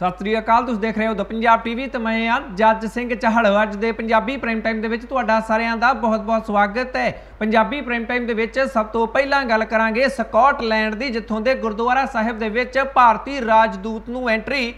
ਸਤਿ ਸ੍ਰੀ ਅਕਾਲ ਤੁਸੀਂ ਦੇਖ ਰਹੇ ਹੋ ਦ ਪੰਜਾਬ ਟੀਵੀ ਤੇ ਮੈਂ ਹਾਂ ਜੱਜ ਸਿੰਘ ਚਹਲ। ਅੱਜ ਦੇ ਪੰਜਾਬੀ ਪ੍ਰਾਈਮ ਟਾਈਮ ਦੇ ਵਿੱਚ ਤੁਹਾਡਾ ਸਾਰਿਆਂ ਦਾ ਬਹੁਤ-ਬਹੁਤ ਸਵਾਗਤ ਹੈ। ਪੰਜਾਬੀ ਪ੍ਰਾਈਮ ਟਾਈਮ ਦੇ ਵਿੱਚ ਸਭ ਤੋਂ ਪਹਿਲਾਂ ਗੱਲ ਕਰਾਂਗੇ ਸਕਾਟਲੈਂਡ ਦੀ, ਜਿੱਥੋਂ ਦੇ ਗੁਰਦੁਆਰਾ ਸਾਹਿਬ ਦੇ ਵਿੱਚ ਭਾਰਤੀ ਰਾਜਦੂਤ ਨੂੰ ਐਂਟਰੀ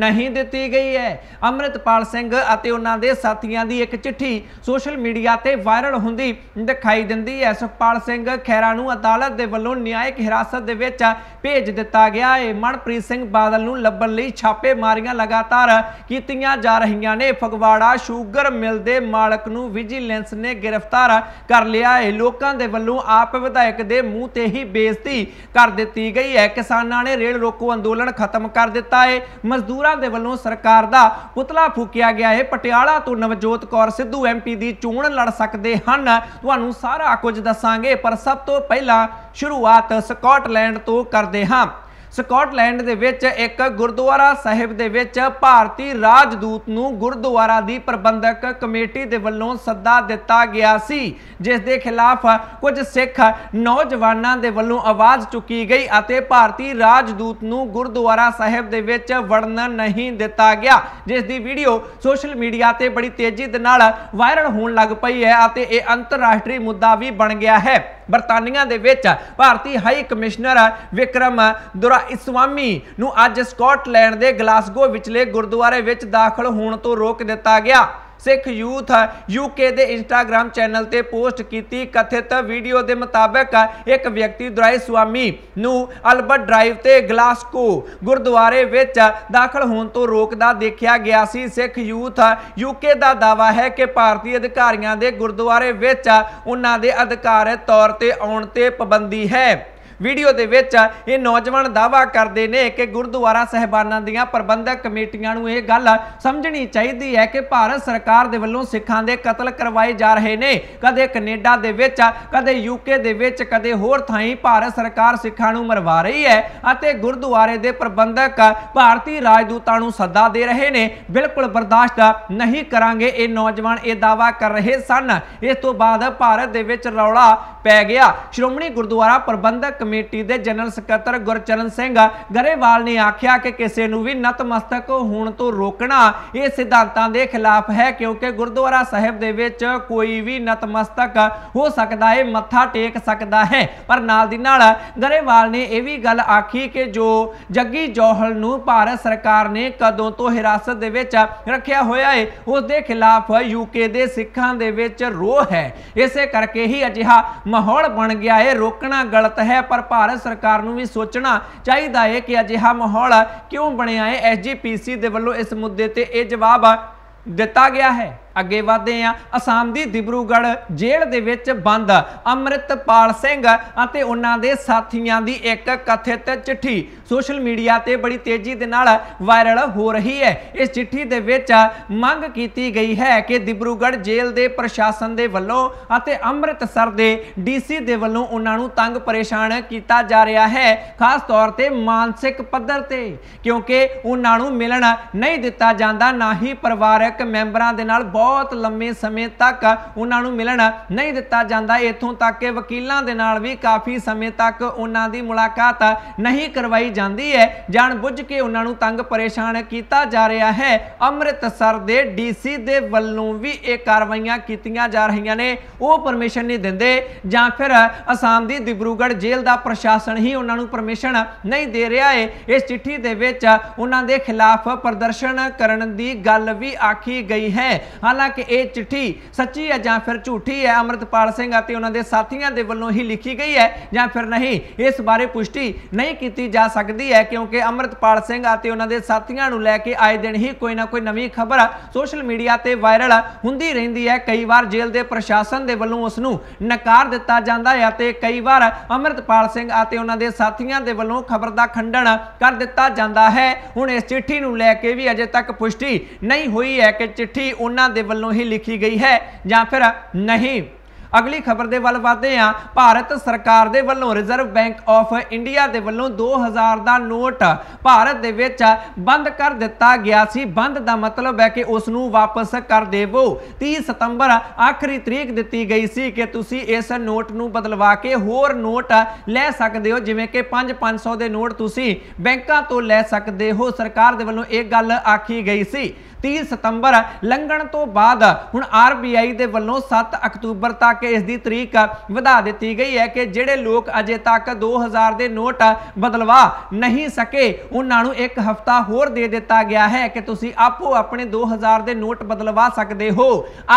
नहीं दी गई है। अमृतपाल सिंह अते उन्हां दे साथियां दी एक चिट्ठी सोशल मीडिया ते वायरल हुंदी दिखाई दिंदी है। सुखपाल सिंह खैरा नूं अदालत दे वल्लों न्यायिक हिरासत दे विच भेज दिता गया है। मनप्रीत सिंह बादल नूं लभण लई छापेमारीआं लगातार कीतीआं जा रहीआं ने। फगवाड़ा शूगर मिल दे मालक नूं विजिलैंस ने गिरफ्तार कर लिया है। लोकां दे वल्लों आप विधायक दे मूँह ते ही बेइज्जती कर दित्ती गई है। किसानां ने रेल रोको अंदोलन खत्म कर दिता है। ਮਜ਼ਦੂਰਾਂ ਦੇ ਵੱਲੋਂ ਸਰਕਾਰ ਦਾ ਪੁਤਲਾ ਫੂਕਿਆ ਗਿਆ ਹੈ। ਪਟਿਆਲਾ ਤੋਂ ਨਵਜੋਤ ਕੌਰ ਸਿੱਧੂ MP ਦੀ ਚੋਣ ਲੜ ਸਕਦੇ ਹਨ। ਤੁਹਾਨੂੰ ਸਾਰਾ ਕੁਝ ਦੱਸਾਂਗੇ, ਪਰ ਸਭ ਤੋਂ ਪਹਿਲਾਂ ਸ਼ੁਰੂਆਤ ਸਕਾਟਲੈਂਡ ਤੋਂ ਕਰਦੇ ਹਾਂ। ਸਕਾਟਲੈਂਡ ਦੇ ਵਿੱਚ ਇੱਕ ਗੁਰਦੁਆਰਾ ਸਾਹਿਬ ਦੇ ਵਿੱਚ ਭਾਰਤੀ ਰਾਜਦੂਤ ਨੂੰ ਗੁਰਦੁਆਰਾ ਦੀ ਪ੍ਰਬੰਧਕ ਕਮੇਟੀ ਦੇ ਵੱਲੋਂ ਸੱਦਾ ਦਿੱਤਾ ਗਿਆ ਸੀ, ਜਿਸ ਦੇ ਖਿਲਾਫ ਕੁਝ ਸਿੱਖ ਨੌਜਵਾਨਾਂ ਦੇ ਵੱਲੋਂ ਆਵਾਜ਼ ਚੁੱਕੀ ਗਈ ਅਤੇ ਭਾਰਤੀ ਰਾਜਦੂਤ ਨੂੰ ਗੁਰਦੁਆਰਾ ਸਾਹਿਬ ਦੇ ਵਿੱਚ ਵੜਨ ਨਹੀਂ ਦਿੱਤਾ ਗਿਆ, ਜਿਸ ਦੀ ਵੀਡੀਓ ਸੋਸ਼ਲ ਮੀਡੀਆ ਤੇ ਬੜੀ ਤੇਜ਼ੀ ਦੇ ਨਾਲ ਵਾਇਰਲ ਹੋਣ ਲੱਗ ਪਈ ਹੈ ਅਤੇ ਇਹ ਅੰਤਰਰਾਸ਼ਟਰੀ ਮੁੱਦਾ ਵੀ ਬਣ ਗਿਆ ਹੈ। ਬਰਤਾਨੀਆ ਦੇ ਵਿੱਚ ਭਾਰਤੀ ਹਾਈ ਕਮਿਸ਼ਨਰ ਵਿक्रम ਦੁਰਾਇਸਵਾमी ਨੂੰ ਅੱਜ ਸਕਾਟਲੈਂਡ ਦੇ ਗਲਾਸਗੋ ਵਿਚਲੇ ਗੁਰਦੁਆਰੇ ਵਿੱਚ ਦਾਖਲ ਹੋਣ ਤੋਂ ਰੋਕ ਦਿੱਤਾ ਗਿਆ। सिख यूथ यूके दे इंस्टाग्राम चैनल ते पोस्ट कीती कथित वीडियो दे मुताबिक एक व्यक्ति दुराइस्वामी नूं अल्बर्ट ड्राइव ते ग्लासगो गुरद्वारे विच दाखल होण तो रोकदा देखिया गया सी। सिख यूथ यूके दा दावा है कि भारतीय अधिकारियों दे गुरद्वारे विच उन्हां दे अधिकारत तौर ते आउण ते पाबंदी है। वीडियो दे विच ये नौजवान दावा करते हैं कि गुरुद्वारा साहिबाना दियां प्रबंधक कमेटियां नूं यह गल समझनी चाहिए है कि भारत सरकार दे वल्लों सिखां दे कतल करवाए जा रहे ने। कदे कनेडा दे विच, कदे यूके दे विच, कदे होर थाई भारत सरकार सिखां नूं मरवा रही है अते गुरुद्वारे दे प्रबंधक भारतीय राजदूतां नूं सदा दे रहे ने। बिल्कुल बर्दाश्त नहीं करांगे, ये नौजवान ये दावा कर रहे सन। इस तों बाद भारत दे विच रौला पै गया। श्रोमणी गुरुद्वारा प्रबंधक कमेटी दे जनरल सकत्तर गुरचरण सिंह गरेवाल ने आख्या कि किसी नूं भी नतमस्तक होण तो रोकना यह सिद्धांतां दे खिलाफ है, क्योंकि गुरुद्वारा साहिब दे विच कोई भी नतमस्तक हो सकता है, मत्था टेक सकता है। पर नाल दी नाल गरेवाल ने यह भी गल आखी कि जो जग्गी जौहल नूं भारत सरकार ने कदों तो हिरासत दे विच रखिया होया है, उस दे खिलाफ यूके दे सिखां दे विच रोह है। इसे करके ही अजिहा माहौल बन गया है। रोकना गलत है, पर भारत सरकार नूं भी सोचना चाहिदा है कि अजिहा माहौल क्यों बनिया है। SGPC दे वल्लों इस मुद्दे ते यह जवाब दिता गया है। अगे वधदे हां, आसाम दी डिब्रूगढ़ जेल दे विच बंद अमृतपाल सिंह अते उन्हां दे साथियां दी एक कथित चिट्ठी सोशल मीडिया ते बड़ी तेजी दे नाल वायरल हो रही है। इस चिट्ठी दे विच मंग कीती गई है कि डिब्रूगढ़ जेल दे प्रशासन दे वल्लों अते अमृतसर दे DC दे वल्लों उन्हां नूं तंग परेशान कीता जा रहा है, खास तौर ते मानसिक पद्धर ते, क्योंकि उन्हां नूं मिलण नहीं दिता जांदा, ना ही परिवारक मैंबरां दे नाल बहुत लंबे समय तक उन्होंने मिलन नहीं दिता जाता। इतों तक कि वकीलों के नाल भी काफ़ी समय तक उन्होंने मुलाकात नहीं करवाई जाती है। जानबूझ के उन्होंने तंग परेशान किया जा रहा है। अमृतसर के DC दे वल्लों भी ये कार्रवाइयां कीतियां जा रही ने। वो परमिशन नहीं देंदे, जां फिर आसाम की डिब्रूगढ़ जेल का प्रशासन ही उन्होंने परमिशन नहीं दे रहा है। इस चिट्ठी दे विच उन्हां दे खिलाफ प्रदर्शन करन दी गल भी आखी गई है। हालांकि ये चिट्ठी सच्ची है या फिर झूठी है, अमृतपाल सिंह अते उन्हां दे साथियों दे वल्लों ही लिखी गई है या फिर नहीं, इस बारे पुष्टि नहीं की जा सकती है, क्योंकि अमृतपाल सिंह अते उन्हां दे साथियों नूं लैके आए दिन ही कोई ना कोई नवीं खबर सोशल मीडिया ते वायरल हुंदी रहिंदी है। कई बार जेल दे प्रशासन दे वल्लों उस नूं नकार दिता जांदा है अते कई बार अमृतपाल सिंह अते उन्हां दे साथियों दे वल्लों खबर दा खंडन कर दिता जांदा है। हुण इस चिट्ठी नूं लैके भी अजे तक पुष्टि नहीं हुई है कि चिट्ठी उन्हां दे वल्लों ही लिखी गई है या फिर नहीं। अगली खबर के वल वधदे हां। भारत सरकार दे वल्लों रिजर्व बैंक ऑफ इंडिया दे वल्लों 2000 दा नोट भारत दे विच बंद कर दिता गया सी। बंद दा मतलब है कि उस नूं वापस कर देवो। 30 सितंबर आखिरी तरीक दिती गई सी कि तुसी इस नोट नूं बदलवा के होर नोट लै सकदे हो, जिवें कि 500 दे नोट तुसी बैंकां तो लै सकदे हो। सरकार दे वल्लों एक गल आखी गई सी। 30 सितंबर लंघण तो बाद हुण RBI दे वल्लों 7 अक्तूबर तक इसकी तरीक वधा दी गई है कि जिहड़े लोग अजे तक 2000 के नोट बदलवा नहीं सके उन्हां नूं एक हफ्ता होर दे दिता गया है कि तुसीं आपो अपने 2000 के नोट बदलवा सकते हो।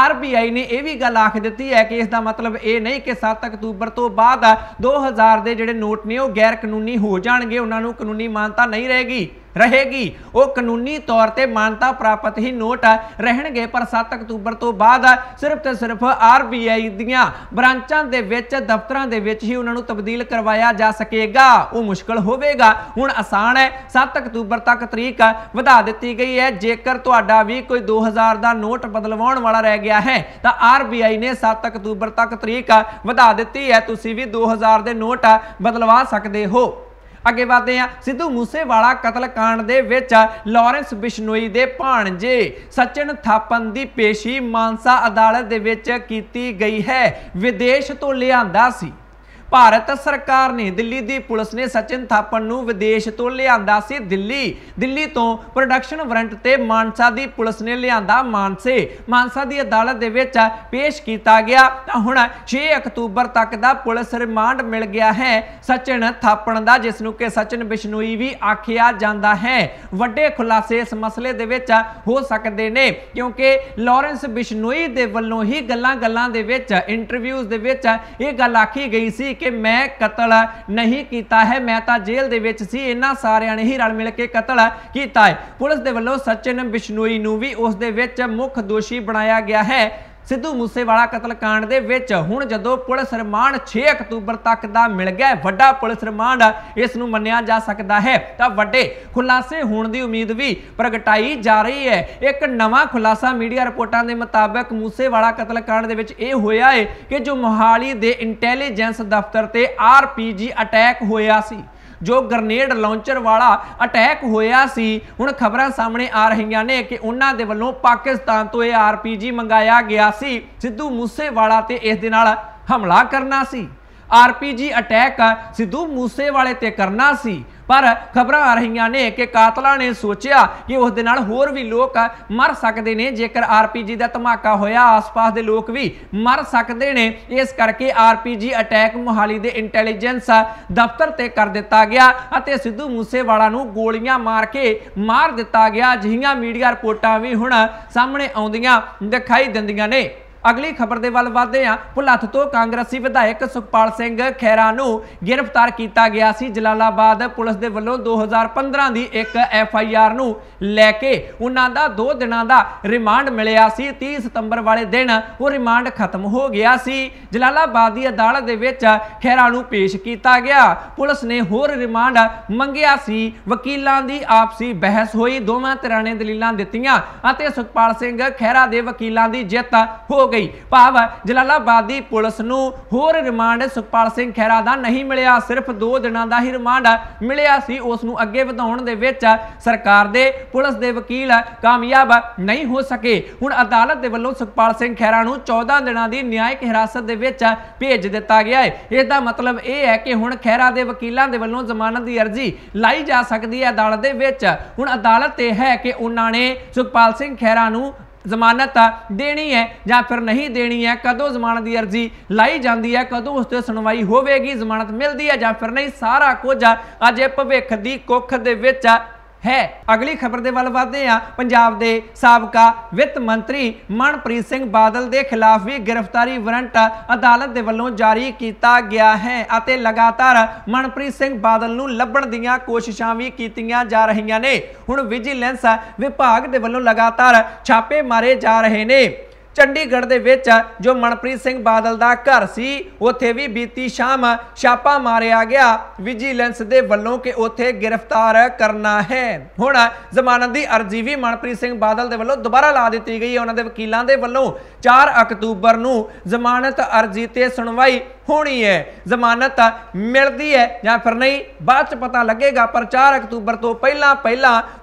RBI ने यह भी गल आख दी है कि इसका मतलब ये नहीं कि 7 अक्तूबर तो बाद 2000 के जिहड़े नोट ने वह गैर कानूनी हो जाएंगे, उन्हां नूं कानूनी मानता नहीं रहेगी। वो कानूनी तौर पर मान्यता प्राप्त ही नोट रहणगे, पर 7 अक्तूबर तो बाद सिर्फ तो सिर्फ RBI दियां ब्रांचां दे विच दफ्तरां दे विच ही उन्हां नूं तब्दील करवाया जा सकेगा। वो मुश्किल होवेगा। हुण आसान है, 7 अक्तूबर तक तरीक वधा दित्ती गई है। जेकर तुहाडा भी कोई 2000 का नोट बदलवाउण वाला रह गया है तो RBI ने 7 अक्तूबर तक तरीक वधा दित्ती है, तुसीं भी 2000 के नोट बदलवा सकते हो। अगे बढ़ते हैं। सिद्धू मूसेवाला कतलकांड दे विच लॉरेंस बिश्नोई दे भाणजे सचिन थापण दी पेशी मानसा अदालत दे विच कीती गई है। विदेश तो लियांदा सी। भारत सरकार ने दिल्ली की पुलिस ने सचिन थापण नूं विदेश तो लियांदा सी। दिल्ली तो प्रोडक्शन वारंट ते मानसा की पुलिस ने लियांदा। मानसा की अदालत दे विच पेश किया गया। हुण 6 अक्तूबर तक का पुलिस रिमांड मिल गया है सचिन थापण का, जिसनूं कि सचिन बिश्नोई भी आखिया जाता है। वड्डे खुलासे इस मसले दे विच हो सकते ने, क्योंकि लॉरेंस बिश्नोई दे वल्लों ही गल्लां दे विच इंटरव्यूज़ दे विच ये गल आखी गई सी कि मैं कतल नहीं किया है, मैं तो जेल दे विच सी, इन्हां सारियां ने ही रल मिल के कतल किया है। पुलिस दे वल्लों सचिन बिश्नोई नूं भी उस दे विच मुख दोषी बनाया गया है। सिद्धू मूसेवाला कतलकांड दे विच हुण जदों पुलिस रिमांड 6 अक्तूबर तक दा मिल गया, वड्डा पुलिस रिमांड इस नूं मन्निया जा सकदा है, तां वड्डे खुलासे होण दी उम्मीद भी प्रगटाई जा रही है। एक नवा खुलासा मीडिया रिपोर्टां दे मुताबक मूसेवाला कतलकांड दे विच इह होया है कि जो मोहाली दे इंटैलीजेंस दफ्तर ते RPG अटैक होया सी, जो ग्रनेड लॉन्चर वाला अटैक होया सी। हुण खबरां सामने आ रही ने कि उन्हां दे वल्लों पाकिस्तान तो यह RPG मंगाया गया सी। सिद्धू मूसेवाला ते इस दे नाल हमला करना सी, RPG अटैक सिद्धू मूसेवाले ते करना सी। पर खबरां आ रही ने कि कातलां ने सोचिया कि उस दे नाल होर भी लोग मर सकते हैं, जेकर RPG का धमाका होया आस पास के लोग भी मर सकते हैं। इस करके RPG अटैक मोहाली के इंटैलीजेंस दफ्तर ते कर दिता गया और सिद्धू मूसेवाला नूं गोलियां मार के मार दिता गया। अजिहियां मीडिया रिपोर्टां भी हुण सामने आउंदियां दिखाई दिंदियां ने। अगली खबर के वल वधदे हां। भुलत्थ तो कांग्रेसी विधायक सुखपाल सिंह खैरा नूं गिरफ्तार किया गया सी। जलालाबाद पुलिस के वलों 2015 की एक FIR नूं लैके उन्हां दा 2 दिन का रिमांड मिलिया सी। 30 सितंबर वाले दिन वो रिमांड खत्म हो गया सी। जलालाबाद की अदालत दे विच खैरा नूं पेश किया गया। पुलिस ने होर रिमांड मंगिया सी। वकीलों की आपसी बहस होई, दोवें धिरां ने दलीलां दित्तियां अते सुखपाल सिंह खैरा के वकीलों की जित हो। ਭਾਵ जलालाबाद की पुलिस नूं होर रिमांड सुखपाल सिंह खैरा दा नहीं मिलिया, सिर्फ 2 दिनां दा ही रिमांड मिलिया सी। उस नूं अगे वधाउण दे विच सरकार दे पुलिस दे वकील कामयाब नहीं हो सके। हुण अदालत दे वल्लों सुखपाल सिंह खैरा नूं 14 दिनां दी न्यायिक हिरासत दे विच भेज दित्ता गया है। इसदा मतलब यह है कि हुण खैरा दे वकीलां दे वल्लों जमानत दी अर्जी लाई जा सकदी है अदालत दे विच। हुण अदालत ते है कि उन्हां ने सुखपाल सिंह खैरा नूं जमानत देनी है या फिर नहीं देनी है, कदों जमानत की अर्जी लाई जाती है, कदों उस पर सुनवाई होगी, जमानत मिलती है या फिर नहीं, सारा कुछ अज भविख की कुख दे विच है। अगली खबर के वल वधदे हां। पंजाब के साबका वित्त मंत्री मनप्रीत सिंह बादल के खिलाफ भी गिरफ्तारी वारंट अदालत के वलों जारी किया गया है। लगातार मनप्रीत सिंह बादल नूं लभण दीआं कोशिशां भी कीतीआं जा रहीआं ने। हुण विजिलेंस विभाग के वलों लगातार छापे मारे जा रहे ने। चंडीगढ़ के विच जो मनप्रीत सिंह बादल का घर सी उत्थे भी बीती शाम छापा मारिया गया विजिलेंस के वलों के उत्थे गिरफ्तार करना है। हुण जमानत की अर्जी भी मनप्रीत सिंह बादल के वलों दोबारा ला दी गई। उन्होंने वकीलों के वलों 4 अक्तूबर को जमानत अर्जी ते सुनवाई होनी है। जमानत मिलती है या फिर नहीं बाद च पता लगेगा, पर 4 अक्तूबर तो पहला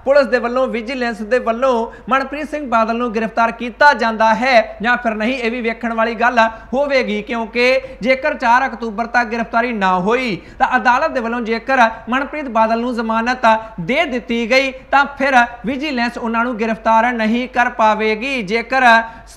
पुलिस के वलों विजिलेंस के वलों मनप्रीत सिंह बादल को गिरफ्तार किया जाता है या फिर नहीं, यह भी वेखण वाली गल होगी। क्योंकि जेकर 4 अक्तूबर तक गिरफ्तारी ना हुई तो अदालत के वलों जेकर मनप्रीत बादल को जमानत दे दी गई तो फिर विजिलेंस उन्होंने गिरफ्तार नहीं कर पाएगी। जेकर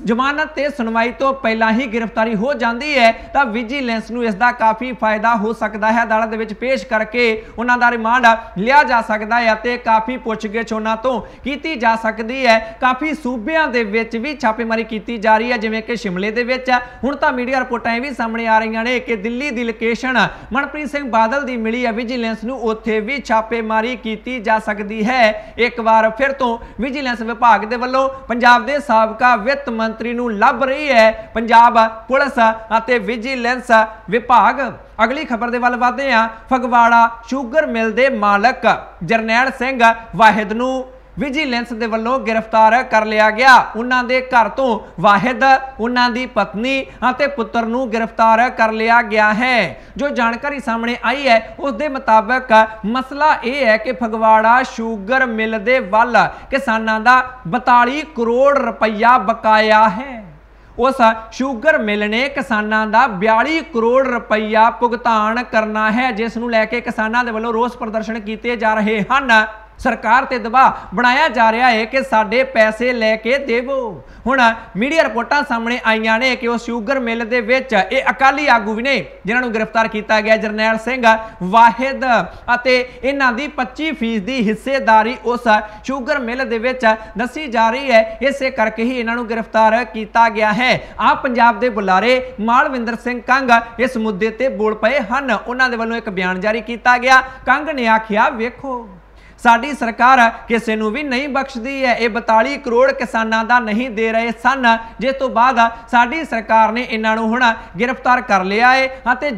जमानत ते सुनवाई तो पहला ही गिरफ्तारी हो जाती है तो विजिलेंस इसका काफ़ी फायदा हो सकता है। अदालत के पेश करके उन्होंने रिमांड लिया जा सकता है, काफ़ी पूछगिछ उन्होंने तो की जा सकती है। काफ़ी सूबों के भी छापेमारी की जा रही है, जिमें कि शिमले के हुण तो मीडिया रिपोर्टां भी सामने आ रही ने कि दिल्ली की लोकेशन मनप्रीत सिंह बादल की मिली है। विजिलेंस नूं उत्थे भी छापेमारी की जा सकती है। एक बार फिर तो विजिलेंस विभाग के वलों पंजाब के साबका वित्त मंत्री नूं लभ रही है पंजाब पुलिस अते विजिलेंस विभाग। अगली खबर के वाल वादे हैं। फगवाड़ा शूगर मिल के मालक जरनैल सिंह वाहिद नूं विजिलेंस के वलों गिरफ्तार कर लिया गया। उन्होंने घर तो वाहिद, उन्होंने पत्नी और पुत्र को गिरफ्तार कर लिया गया है। जो जानकारी सामने आई है उसके मुताबिक मसला यह है कि फगवाड़ा शूगर मिल के वाल किसानों का 42 करोड़ रुपया बकाया है। उस शूगर मिल ने किसानों का 42 करोड़ रुपया भुगतान करना है, जिसनों लैके किसानों के वलों रोस प्रदर्शन किए जा रहे हैं। सरकार ते दबाव बनाया जा रहा है कि साढ़े पैसे लैके देवो। हुण मीडिया रिपोर्टां सामने आईयां ने कि उस शूगर मिल दे विच इह अकाली आगू भी ने जिन्होंने गिरफ्तार किया गया जरनैल सिंह वाहिद अते इन्हां दी 25% हिस्सेदारी उस शूगर मिल दे विच दसी जा रही है। इसे करके ही इन्हों गिरफ्तार किया गया है। आप पंजाब के बुलारे मालविंदर सिंह कंग इस मुद्दे ते बोल पे हैं। उन्हां दे वल्लों एक बयान जारी किया गया। कंग ने आखिया, वेखो साड़ी सरकार किसी नूं भी नहीं बख्शदी है। ये 42 करोड़ किसानों का नहीं दे रहे सन, जिस तो बाद साड़ी सरकार ने इन्हों हुण गिरफ्तार कर लिया है।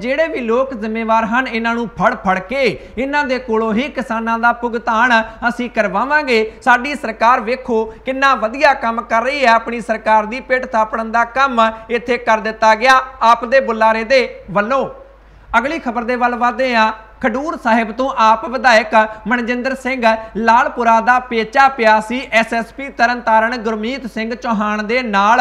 जोड़े भी लोग जिम्मेवार हैं इन्हों फड़ के इन्हों के कोलों ही किसानों का भुगतान असी करवावांगे। साड़ी सरकार वेखो कितना वधिया काम कर रही है। अपनी सरकार की पिट थापण का काम इत्थे कर दिता गया आप दे बुलारे दे वल्लों। अगली खबर के वल वादे हैं। खडूर साहिब तो आप विधायक मनजिंदर सिंह लालपुरा का पेचा पिया सी। SSP तरनतारण गुरमीत सिंह चौहान दे नाल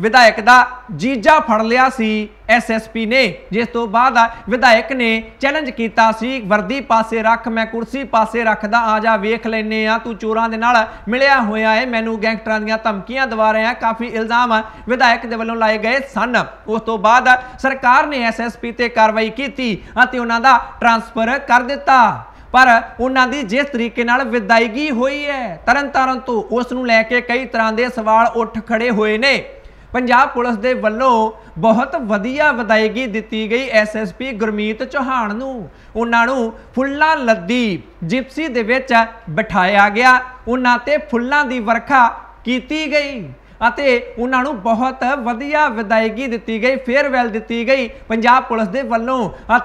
विधायक का जीजा फड़ लिया सी SSP ने, जिस तो बाद विधायक ने चैलेंज किया सी, वर्दी पासे रख मैं कुर्सी पासे रखदा, आ जा वेख लैने आ तू चोरां दे नाल मिलिया होया है, मैनू गैंगस्टरां दीयां धमकियां दवा रहे हैं। काफ़ी इल्ज़ाम विधायक दे वल्लों लाए गए सन। उस तो बाद सरकार ने SSP ते कार्रवाई की, उन्हां दा ट्रांसफर कर दिता। पर उन्होंने जिस तरीके विदायगी हुई है तरन तारण तो उसनूं लैके कई तरह के सवाल उठ खड़े हुए ने। पंजाब पुलिस के वलों बहुत वधिया विदायगी दी गई SSP गुरमीत चौहान नूं। उन्होंने फुल्लां लद्दी जिप्सी दे विच बिठाया गया, उन्हां ते फुल्लां दी वर्खा कीती गई अते उन्होंने बहुत वधिया विदायगी दी गई, फेयरवैल दी गई पंजाब पुलिस के वलों।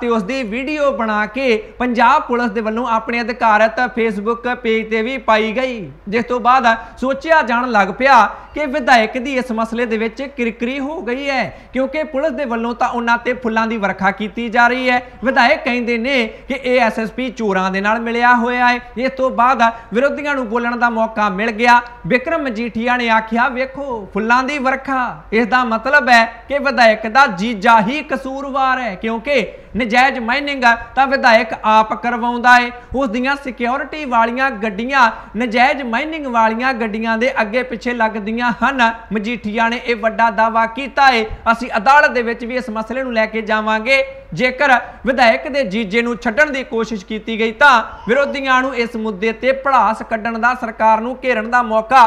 उसकी वीडियो बना के पंजाब पुलिस के वलों अपने अधिकारत फेसबुक पेज पर भी पाई गई, जिस तो बाद सोचा जान लग पिया कि विधायक की इस मसले के विच किरकिरी हो गई है। क्योंकि पुलिस के वलों तो उन्हां ते फुल्लां दी वर्खा की जा रही है। विधायक कहते हैं कि SSP चोरां दे नाल मिलिया होया है। इस तो बाद विरोधियों नूं बोलण का मौका मिल गया। विक्रम मजीठिया ने आखिया, वेखो फुल्लां दी वर्खा, इसका मतलब है कि विधायक का जीजा ही कसूरवार है। क्योंकि नजायज़ माइनिंग तो विधायक आप करवाउंदा है, उस दियां सिक्योरिटी वालियां गड्डियां नजायज़ माइनिंग वालियां गड्डियां दे अगे पिछे लगदियां हन। मजीठिया ने यह वड्डा दावा किया है, असीं अदालत दे विच भी इस मसले नूं लैके जावांगे। जेकर विधायक के जीजे नूं छड्डण दी कोशिश की गई तो विरोधियां नूं इस मुद्दे ते भड़ास कड्डण दा, सरकार नूं घेरन दा मौका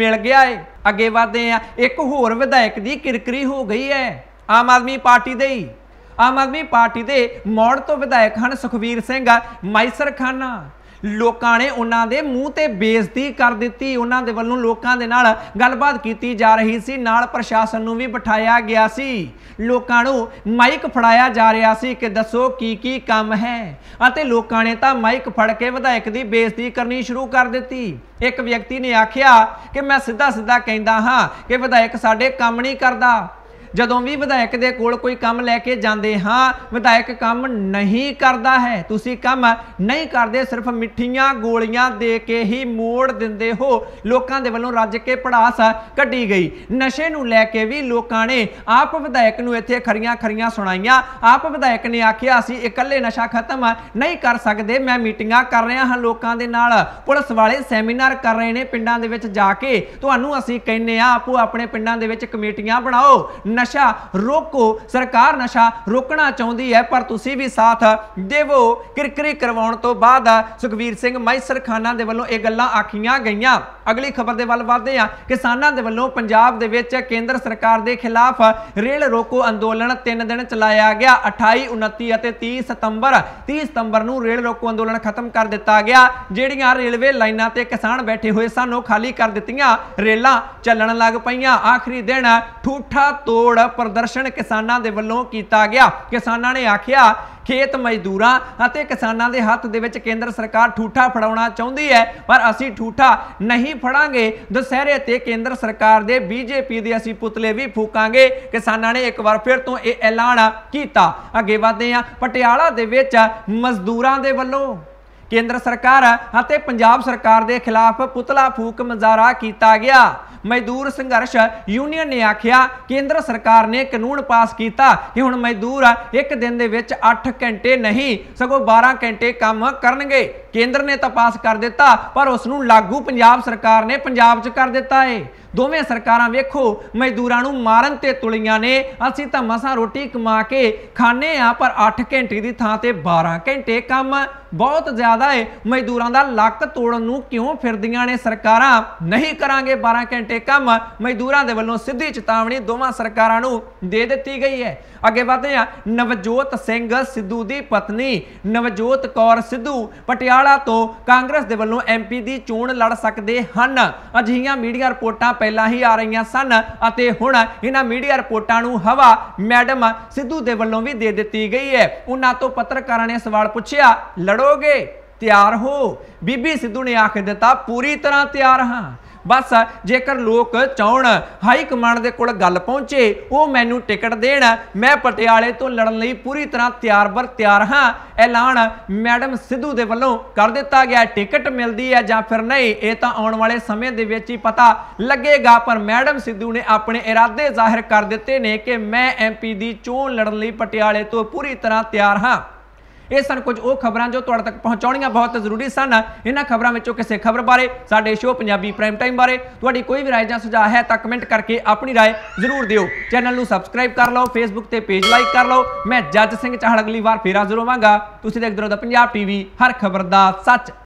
मिल गया है। अगे वधदे आ, एक होर विधायक की किरकिरी हो गई है आम आदमी पार्टी के मौड़ तो विधायक हैं सुखबीर सिंह मैसर खाना। लोगों ने उन्होंने मूँह से बेइज्जती कर दी। उन्होंने वालों लोगों के नाल गलबात की जा रही सी, नाल प्रशासन को भी बिठाया गया सी, लोगों को माइक फड़ाया जा रहा सी कि दसो की काम है। अते लोगों ने तो माइक फड़ के विधायक की बेइज्जती करनी शुरू कर दी। एक व्यक्ति ने आख्या कि मैं सीधा सीधा कहता हाँ कि विधायक साढ़े काम नहीं करता, जदों भी विधायक के कोल कोई काम लैके जाते हाँ विधायक काम नहीं करता है, तुसी काम नहीं करते, सिर्फ मिठियाँ गोलियाँ दे के ही मोड़ दिंदे हो। लोगों के वलों रज के पड़ास कड्डी गई। नशे नूं लैके भी लोगों ने आप विधायक नूं इत्थे खरियां खरियां सुनाइयां। आप विधायक ने आखिया असीं इकल्ले नशा खत्म नहीं कर सकते, मैं मीटिंगां कर रहा हाँ लोगों के नाल, पुलिस वाले सैमीनार कर रहे हैं पिंडां दे विच जाके, तुहानूं असीं कहने आ आपो अपने पिंडां दे विच कमेटियां बनाओ, नशा रोको, सरकार नशा रोकना चाहती है पर तुसी भी साथ देवो। किरकिरी करवाउण तो बाद सुखबीर सिंह मैसर खाना दे वल्लों ये गल्लां आखियां गईयां। अगली खबर दे वल वधदे हां। किसानां दे वल्लों पंजाब दे विच केंद्र सरकार दे खिलाफ रेल रोको अंदोलन 3 दिन चलाया गया। 28, 29 ਅਤੇ 30 सितंबर 30 सितंबर नूं रेल रोको अंदोलन खत्म कर दिता गया। जिहड़ियां रेलवे लाइनां ते किसान बैठे होए सन ओह खाली कर दित्तियां, रेलां चलण लग पईयां। आखिरी दिन ठूठा तोड़ प्रदर्शन किसानां दे वल्लों कीता गया। किसानां ने आखिया खेत मजदूरां अते किसानां दे हत्थ दे विच केंद्र सरकार ठूठा फड़ाउणा चाहुंदी है पर असीं ठूठा नहीं फड़ांगे। दशहरे ते केंद्र सरकार दे बीजेपी दे असीं पुतले भी फूकांगे। किसानां ने एक वार फिर तो इह ऐलान कीता। अगे वधदे हां। पटियाला दे विच मजदूरां दे वल्लों केंद्र सरकार अते पंजाब सरकार दे खिलाफ पुतला फूक मुजाहरा कीता गया। मजदूर संघर्ष यूनियन ने आख्या केंद्र सरकार ने कानून पास किया कि हुण मजदूर एक दिन दे विच 8 घंटे नहीं सगों 12 घंटे काम करनगे। केंद्र ने तो पास कर दिता पर उसनूं लागू पंजाब सरकार ने पंजाब च कर दिता है। दोवें सरकारां वेखो मजदूरां नूं मारन ते तुलियां ने। असीं तां मसां रोटी कमा के खाने आ पर 8 घंटे की थां ते 12 घंटे काम बहुत ज़्यादा है। मजदूरां दा लक तोड़न नूं क्यों फिरदियां ने सरकारां? नहीं करांगे 12 घंटे काम। मजदूरां दे वल्लों सीधी चेतावनी दोवां सरकारां नूं दे दित्ती गई है। अगे वधदे आ। नवजोत सिंह सिद्धू की पत्नी नवजोत कौर सिद्धू पटियाला तो कांग्रेस दे वल्लों MP की चोण लड़ सकदे हन। अजिहियां मीडिया रिपोर्टां पहला ही आ रही सन अते हुण इन्हां मीडिया रिपोर्टां नूं हवा मैडम सिद्धू दे वल्लों भी दे दित्ती गई है। उन्हां तो पत्रकारां ने सवाल पुछिया लड़ोगे तैयार हो? बीबी सिद्धू ने आख दिता पूरी तरह तैयार हाँ, बस जेकर लोग चाहण हाई कमांड दे कोल गल पहुंचे वो मैनू टिकट देण, मैं पटियाले तो लड़न लई पूरी तरह तैयार बर तैयार हाँ। ऐलान मैडम सिद्धू दे वल्लों कर दिता गया। टिकट मिलती है जां फिर नहीं ये तां आउण वाले समय दे विच ही पता लगेगा पर मैडम सिद्धू ने अपने इरादे जाहिर कर दिते ने कि मैं MP दी चोण लड़न लई पटियाले तो पूरी तरह तैयार हाँ। ये सन कुछ वो खबर जो तुहाडे तक पहुँचाउणियां बहुत जरूरी सन। इन्हां खबरों में किसी खबर बारे साडे शो पंजाबी प्राइम टाइम बारे तुहाडी कोई भी राय जां सुझाव है तो कमेंट करके अपनी राय जरूर दिओ। चैनल नूं सबसक्राइब कर लो, फेसबुक ते पेज लाइक कर लो। मैं जज सिंह चहल अगली बार फिर हाजिर होवांगा। तुसीं देखदे रहो पंजाब TV, हर खबर दा सच।